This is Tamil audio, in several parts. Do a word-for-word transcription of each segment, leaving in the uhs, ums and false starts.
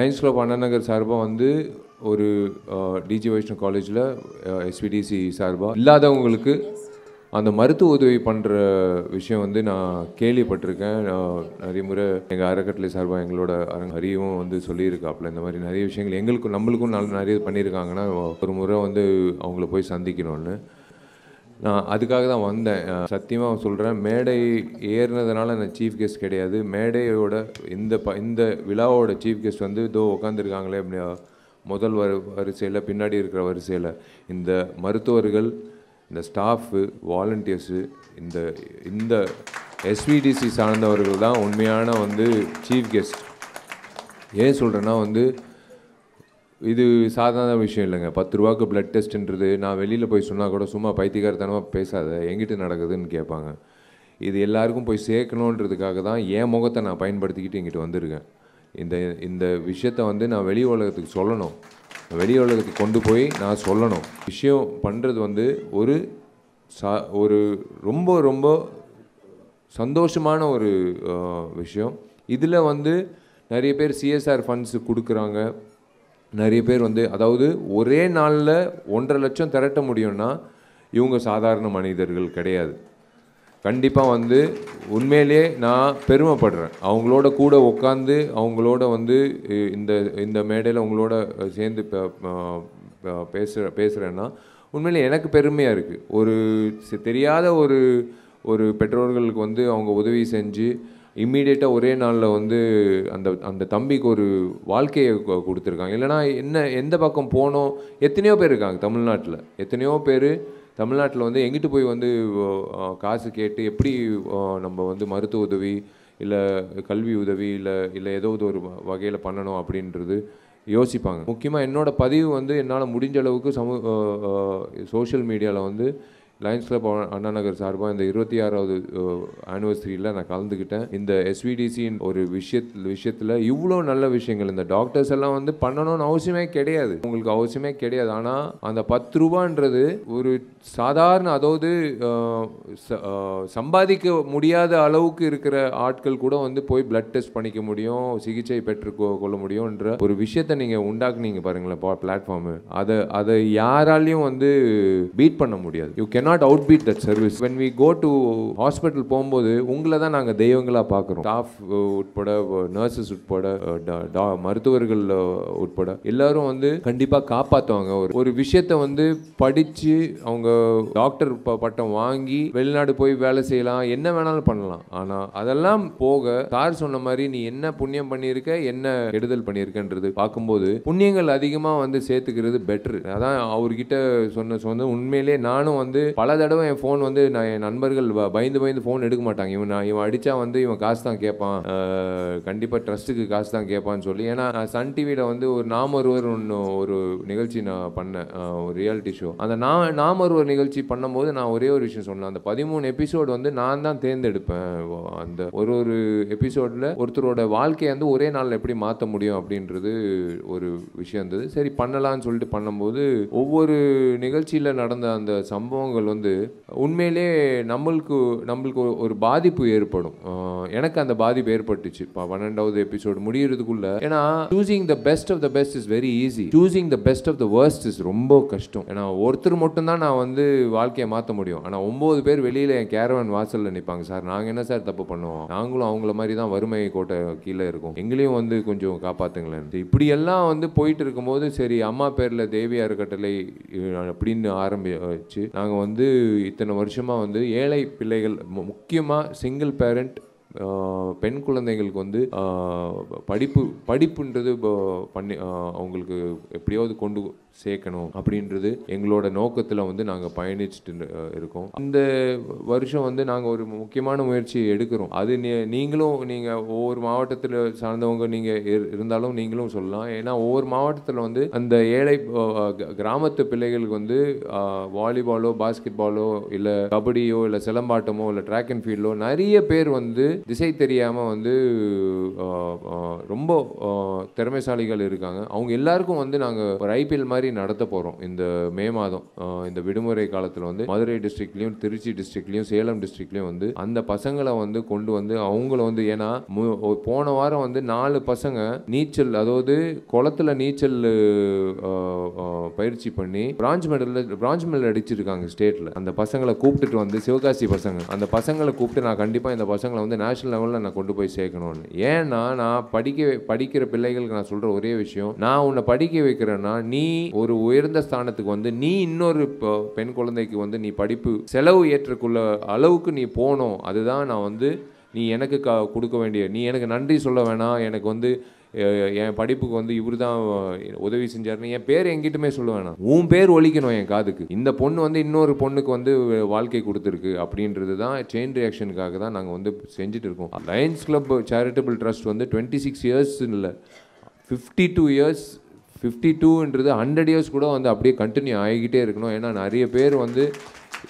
Lions Club Ananagar Sarba vandu oru D J Vaishnu College la S V D C Sarba illadavungalukku அந்த மருத்துவ உதவி பண்ற விஷயம் வந்து நான் கேள்விப்பட்டிருக்கேன். நிறைய முறை எங்க அறக்கட்டளை சார்பா எங்களோட ஹரியும் வந்து சொல்லியிருக்காப்ல இந்த மாதிரி நிறைய விஷயங்கள் எங்களுக்கு நம்மளுக்கும் நிறைய பண்ணிருக்காங்கனா ஒரு முறை வந்து அவங்கள போய் சந்திக்கணும்னு நான் அதுக்காக தான் வந்தேன். சத்தியமா சொல்றேன் மேடை ஏறினதனால நான் चीफ கெஸ்ட் கிடையாது. மேடையோட இந்த இந்த விழாவோட चीफ கெஸ்ட் வந்து தோ உட்கார்ந்திருக்காங்களே முதல் வரிசையில பின்னாடி இருக்கிற வரிசையில இந்த மருத்துவர்கள் இந்த ஸ்டாஃப் வாலண்டியர்ஸ் இந்த இந்த S V D C சார்ந்தவர்கள் தான் உண்மையான வந்து चीफ கெஸ்ட். ஏன் சொல்றேன்னா வந்து இது சாதாரண விஷயம் இல்லைங்க. பத்து ரூபாய்க்கு பிளட் டெஸ்ட்ன்றது நான் வெளியில போய் சொன்னா கூட சும்மா பைத்தியக்காரத்தனமா பேசாத எங்கிட்ட நடக்குதுன்னு கேட்பாங்க. இது எல்லாருக்கும் போய் சேர்க்கணும்ன்றதுக்காக தான் ஏன் முகத்தை நான் பயன்படுத்திக்கிட்டு இங்கிட்ட வந்திருக்கேன். இந்த இந்த விஷயத்தை வந்து நான் வெளி உலகத்துக்கு சொல்லணும். வெளி உலகத்துக்கு கொண்டு போய் நான் சொல்லணும். விஷயம் பண்றது வந்து ஒரு ஒரு ரொம்ப ரொம்ப சந்தோஷமான ஒரு விஷயம். இதுல வந்து நிறைய பேர் C S R ஃபண்ட்ஸ் கொடுக்கறாங்க. நிறைய பேர் வந்து அதாவது ஒரே நாள்ல ஒன்றரை லட்சம் திரட்ட முடியும்னா இவங்க சாதாரண மனிதர்கள் கிடையாது. கண்டிப்பா வந்து உண்மையிலே நான் பெருமைப்படுறேன். அவங்களோட கூட உட்கார்ந்து அவங்களோட வந்து இந்த இந்த மேடையில அவங்களோட சேர்ந்து பேச பேசுறேன்னா உண்மையிலே எனக்கு பெருமையா இருக்கு. ஒரு தெரியாத ஒரு ஒரு பெற்றோர்களுக்கு வந்து அவங்க உதவி செஞ்சு இமிடியேட்டா ஒரே நாள்ல வந்து அந்த அந்த தம்பிக்கு ஒரு வாழ்க்கையை கொடுத்திருக்காங்க. இல்லனா என்ன எந்த பக்கம் போனோ எத்தனையோ பேர் இருக்காங்க தமிழ்நாட்டுல. எத்தனையோ பேர் தமிழ்நாட்டுல வந்து எங்கிட்ட போய் வந்து காசு கேட்டு எப்படி நம்ம வந்து மருத்துவ உதவி இல்ல கல்வி உதவி இல்ல இல்ல ஏதோ ஒரு வகையில பண்ணணும் அப்படின்றது யோசிப்பாங்க. முக்கியமா என்னோட பதிவு வந்து என்னால முடிஞ்ச அளவுக்கு சோஷியல் மீடியால வந்து Lions Club அண்ணாநகர் சார்பா இந்த இருபத்தி ஆறாவது ஆனிவர்சரியில நான் கலந்துக்கிட்டேன். இந்த S V D C ஒரு விஷயத்துல விஷயத்துல இவ்ளோ நல்ல விஷயங்கள் இந்த டாக்டர்ஸ் எல்லாம் வந்து பண்ணனும் அவசியமே கிடையாது. உங்களுக்கு அவசியமே கிடையாது. ஆனா அந்த பத்து ரூபாய்ன்றது ஒரு சாதாரண அதாவது சம்பாதிக்க முடியாத அளவுக்கு இருக்கிற ஆட்கள் கூட வந்து போய் பிளட் டெஸ்ட் பண்ணிக்க முடியும், சிகிச்சை பெற்று கொள்ள முடியும்ன்ற ஒரு விஷயத்தை நீங்க உண்டாக்குனீங்க பாருங்களேன் பிளாட்ஃபார்ம். அதை அதை யாராலையும் வந்து பீட் பண்ண முடியாது. You cannot Not outbeat that service. When we go to hospital போகும்போது உங்களை தான் நாங்கள் தெய்வங்களா பார்க்குறோம். ஸ்டாஃப் உட்பட நர்சஸ் உட்பட மருத்துவர்கள் உட்பட எல்லாரும் வந்து கண்டிப்பாக காப்பாற்றுவாங்க. ஒரு ஒரு விஷயத்தை வந்து படித்து அவங்க டாக்டர் பட்டம் வாங்கி வெளிநாடு போய் வேலை செய்யலாம், என்ன வேணாலும் பண்ணலாம். ஆனால் அதெல்லாம் போக சார் சொன்ன மாதிரி நீ என்ன புண்ணியம் பண்ணியிருக்க என்ன கெடுதல் பண்ணியிருக்கன்றது பார்க்கும்போது புண்ணியங்கள் அதிகமாக வந்து சேர்த்துக்கிறது பெட்ரு. அதான் அவர்கிட்ட சொன்ன சொன்ன உண்மையிலே நானும் வந்து பல தடவை என் ஃபோன் வந்து நான் என் நண்பர்கள் பயந்து பயந்து ஃபோன் எடுக்க மாட்டாங்க. இவன் நான் இவன் அடித்தா வந்து இவன் காசு தான் கேட்பான், கண்டிப்பாக ட்ரஸ்ட்டுக்கு காசு தான் கேட்பான்னு சொல்லி. ஏன்னா சன் டிவியில் வந்து ஒரு நாம் ஒருவர் ஒன்று ஒரு நிகழ்ச்சி நான் பண்ணேன், ஒரு ரியாலிட்டி ஷோ. அந்த நான் நாம் ஒருவர் நிகழ்ச்சி பண்ணும்போது நான் ஒரே ஒரு விஷயம் சொன்னேன். அந்த பதிமூணு எபிசோடு வந்து நான் தான் தேர்ந்தெடுப்பேன். அந்த ஒரு ஒரு எபிசோடில் ஒருத்தரோட வாழ்க்கையை வந்து ஒரே நாளில் எப்படி மாற்ற முடியும் அப்படின்றது ஒரு விஷயம் இருந்தது. சரி பண்ணலான்னு சொல்லிட்டு பண்ணும்போது ஒவ்வொரு நிகழ்ச்சியில் நடந்த அந்த சம்பவங்கள் வந்து உண்மையிலே நம்மளுக்கு நம்மளுக்கு ஒரு பாதிப்பு ஏற்படும். எனக்கு அந்த பாதிப்பு ஏற்பட்டுச்சு பன்னெண்டாவது எபிசோடு முடியறதுக்குள்ள. ஏன்னா choosing the best of the best is very easy. Choosing the best of the worst is ரொம்ப கஷ்டம். ஏன்னா ஒருத்தர் மட்டும் தான் நான் வந்து வாழ்க்கையை மாற்ற முடியும். ஆனா ஒன்பது பேர் வெளியில என் கேரவன் வாசல்ல நிப்பாங்க. சார் நாங்க என்ன சார் தப்பு பண்ணுவோம், நாங்களும் அவங்கள மாதிரி தான் வறுமை கோட்டை கீழே இருக்கும், எங்களையும் வந்து கொஞ்சம் காப்பாத்துங்களேன். இப்படி எல்லாம் வந்து போயிட்டு இருக்கும்போது சரி அம்மா பேர்ல தேவி அறக்கட்டளை அப்படின்னு ஆரம்பிச்சு நாங்க வந்து வந்து இத்தனை வருஷமா வந்து ஏழை பிள்ளைகள் முக்கியமா சிங்கிள் பேரண்ட் பெண் குழந்தைகளுக்கு வந்து படிப்பு படிப்புன்றது பண்ணி அவங்களுக்கு எப்படியாவது கொண்டு சேர்க்கணும் அப்படின்றது எங்களோட நோக்கத்தில் வந்து நாங்கள் பயணிச்சுட்டு இருக்கோம். இந்த வருஷம் வந்து நாங்கள் ஒரு முக்கியமான முயற்சி எடுக்கிறோம். அது நீங்களும் நீங்கள் ஒவ்வொரு மாவட்டத்தில் சார்ந்தவங்க நீங்கள் இருந்தாலும் நீங்களும் சொல்லலாம். ஏன்னா ஒவ்வொரு மாவட்டத்தில் வந்து அந்த ஏழை கிராமத்து பிள்ளைகளுக்கு வந்து வாலிபாலோ பாஸ்கெட் பாலோ இல்லை கபடியோ இல்லை சிலம்பாட்டமோ இல்லை ட்ராக் அண்ட் ஃபீல்டோ நிறைய பேர் வந்து திசை தெரியாமல் வந்து ரொம்ப திறமைசாலிகள் இருக்காங்க. அவங்க எல்லாருக்கும் வந்து நாங்கள் ஒரு ஐபிஎல் மாதிரி நடத்த போகிறோம் இந்த மே மாதம். இந்த விடுமுறை காலத்தில் வந்து மதுரை டிஸ்ட்ரிக்ட்லையும் திருச்சி டிஸ்ட்ரிக்ட்லையும் சேலம் டிஸ்ட்ரிக்ட்லையும் வந்து அந்த பசங்களை வந்து கொண்டு வந்து அவங்கள வந்து ஏன்னா போன வாரம் வந்து நாலு பசங்க நீச்சல் அதாவது குளத்தில் நீச்சல் பயிற்சி பண்ணி பிரான்ச் மெடலில் பிரான்ச் மெடல் அடிச்சிருக்காங்க ஸ்டேட்டில். அந்த பசங்களை கூப்பிட்டுட்டு வந்து சிவகாசி பசங்க அந்த பசங்களை கூப்பிட்டு நான் கண்டிப்பாக இந்த பசங்களை வந்து நேஷனல் லெவலில் நான் கொண்டு போய் சேர்க்கணும்னு. ஏன்னா நான் படிக்க படிக்கிற பிள்ளைகளுக்கு நான் சொல்கிற ஒரே விஷயம், நான் உன்னை படிக்க வைக்கிறேன்னா நீ ஒரு உயர்ந்த ஸ்தானத்துக்கு வந்து நீ இன்னொரு பெண் குழந்தைக்கு வந்து நீ படிப்பு செலவு ஏற்றுக்குள்ள அளவுக்கு நீ போகணும். அதுதான் நான் வந்து நீ எனக்கு க கொடுக்க வேண்டிய நீ எனக்கு நன்றி சொல்ல வேணாம், எனக்கு வந்து என் படிப்புக்கு வந்து இவரு தான் உதவி செஞ்சாருன்னு என் பேர் எங்கிட்டுமே சொல்ல வேணாம். உன் பேர் ஒழிக்கணும் என் காதுக்கு. இந்த பொண்ணு வந்து இன்னொரு பொண்ணுக்கு வந்து வாழ்க்கை கொடுத்துருக்கு அப்படின்றது தான் செயின் ரியாக்ஷனுக்காக தான் நாங்கள் வந்து செஞ்சுட்டு இருக்கோம். லயன்ஸ் கிளப் சேரிட்டபிள் ட்ரஸ்ட் வந்து டுவெண்ட்டி சிக்ஸ் இயர்ஸ் இல்லை ஃபிஃப்டி டூ இயர்ஸ் ஃபிஃப்டி டூன்றது ஹண்ட்ரட் இயர்ஸ் கூட வந்து அப்படியே கண்டினியூ ஆகிக்கிட்டே இருக்கணும். ஏன்னா நிறைய பேர் வந்து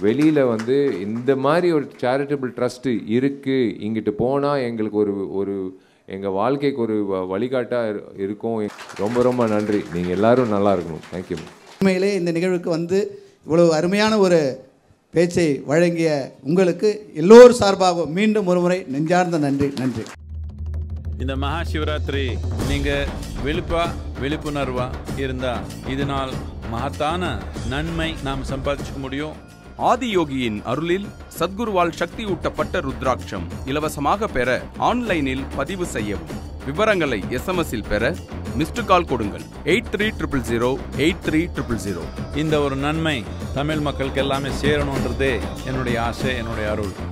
வெளியில் வந்து இந்த மாதிரி ஒரு சேரிட்டபிள் ட்ரஸ்ட்டு இருக்குது இங்கிட்டு போனால் எங்களுக்கு ஒரு ஒரு எங்கள் வாழ்க்கைக்கு ஒரு வழிகாட்டாக இருக்கும். ரொம்ப ரொம்ப நன்றி. நீங்கள் எல்லோரும் நல்லா இருக்கணும். தேங்க்யூ. உண்மையிலே இந்த நிகழ்வுக்கு வந்து இவ்வளவு அருமையான ஒரு பேச்சை வழங்கிய உங்களுக்கு எல்லோரும் சார்பாக மீண்டும் ஒரு முறை நெஞ்சார்ந்த நன்றி. நன்றி. இந்த மகா சிவராத்திரி நீங்கள் விழிப்பா விழிப்புணர்வாக இருந்தால் இதனால் மகத்தான நன்மை நாம் சம்பாதிச்சுக்க முடியும். ஆதியோகியின் அருளில் சத்குருவால் சக்தி ஊட்டப்பட்ட ருத்ராட்சம் இலவசமாக பெற ஆன்லைனில் பதிவு செய்யவும். விவரங்களை எஸ்எம்எஸ்இல் பெற மிஸ்டு கால் கொடுங்கள் eight three triple zero eight three triple zero. இந்த ஒரு நன்மை தமிழ் மக்களுக்கு எல்லாமே சேரணுன்றதே என்னுடைய ஆசை, என்னுடைய அருள்.